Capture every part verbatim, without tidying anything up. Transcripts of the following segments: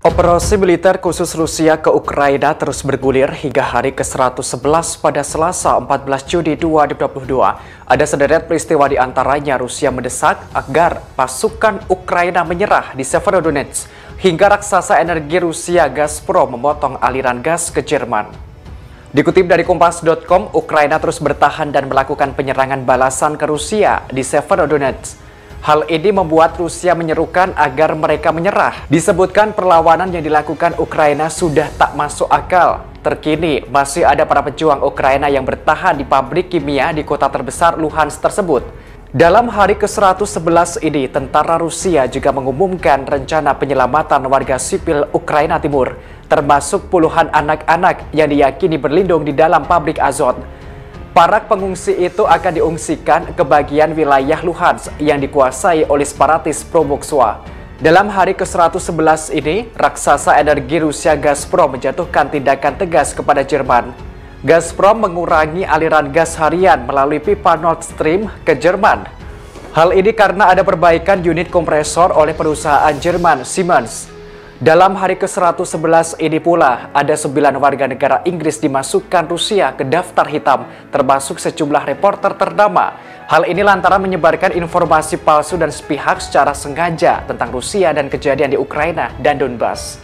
Operasi militer khusus Rusia ke Ukraina terus bergulir hingga hari ke seratus sebelas pada Selasa empat belas Juni dua ribu dua puluh dua. Ada sederet peristiwa di antaranya Rusia mendesak agar pasukan Ukraina menyerah di Severodonetsk hingga raksasa energi Rusia Gazprom memotong aliran gas ke Jerman. Dikutip dari Kompas titik com, Ukraina terus bertahan dan melakukan penyerangan balasan ke Rusia di Severodonetsk. Hal ini membuat Rusia menyerukan agar mereka menyerah. Disebutkan perlawanan yang dilakukan Ukraina sudah tak masuk akal. Terkini, masih ada para pejuang Ukraina yang bertahan di pabrik kimia di kota terbesar Luhansk tersebut. Dalam hari ke seratus sebelas ini, tentara Rusia juga mengumumkan rencana penyelamatan warga sipil Ukraina Timur, termasuk puluhan anak-anak yang diyakini berlindung di dalam pabrik azot. Para pengungsi itu akan diungsikan ke bagian wilayah Luhansk yang dikuasai oleh separatis pro-Moskwa. Dalam hari ke seratus sebelas ini, raksasa energi Rusia Gazprom menjatuhkan tindakan tegas kepada Jerman. Gazprom mengurangi aliran gas harian melalui pipa Nord Stream ke Jerman. Hal ini karena ada perbaikan unit kompresor oleh perusahaan Jerman Siemens. Dalam hari ke seratus sebelas ini pula, ada sembilan warga negara Inggris dimasukkan Rusia ke daftar hitam, termasuk sejumlah reporter ternama. Hal ini lantaran menyebarkan informasi palsu dan sepihak secara sengaja tentang Rusia dan kejadian di Ukraina dan Donbas.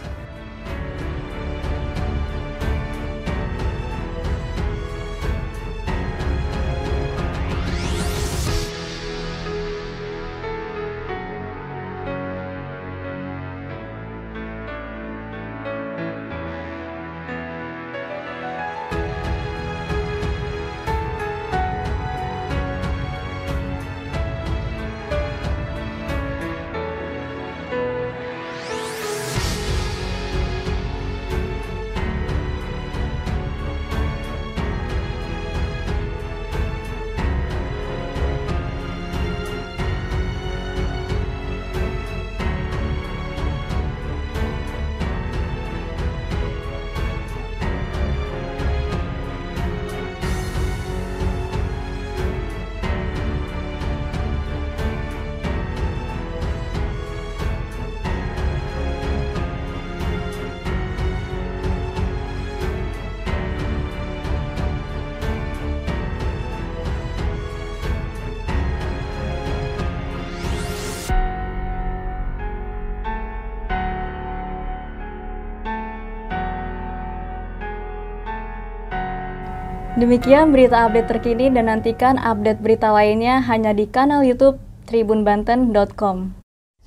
Demikian berita update terkini dan nantikan update berita lainnya hanya di kanal YouTube Tribun Banten titik com.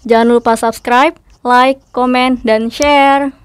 Jangan lupa subscribe, like, komen, dan share.